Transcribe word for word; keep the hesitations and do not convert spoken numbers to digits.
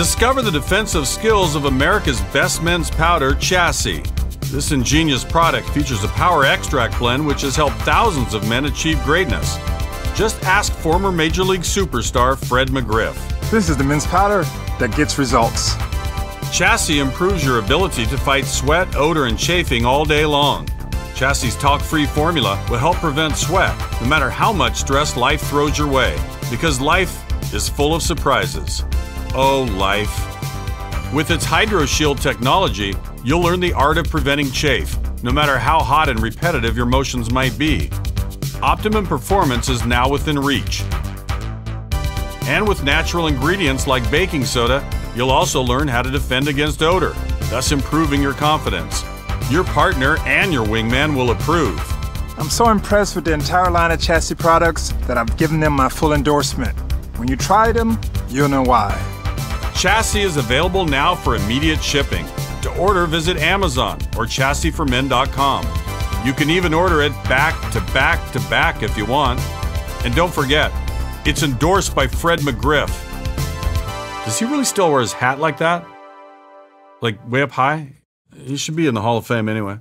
Discover the defensive skills of America's best men's powder, Chassis. This ingenious product features a power extract blend which has helped thousands of men achieve greatness. Just ask former Major League superstar Fred McGriff. This is the men's powder that gets results. Chassis improves your ability to fight sweat, odor, and chafing all day long. Chassis' talc-free formula will help prevent sweat, no matter how much stress life throws your way, because life is full of surprises. Oh, life. With its HydroShield technology, you'll learn the art of preventing chafe, no matter how hot and repetitive your motions might be. Optimum performance is now within reach. And with natural ingredients like baking soda, you'll also learn how to defend against odor, thus improving your confidence. Your partner and your wingman will approve. I'm so impressed with the entire line of Chassis products that I've given them my full endorsement. When you try them, you'll know why. Chassis is available now for immediate shipping. To order, visit Amazon or Chassis for men dot com. You can even order it back to back to back if you want. And don't forget, it's endorsed by Fred McGriff. Does he really still wear his hat like that? Like way up high? He should be in the Hall of Fame anyway.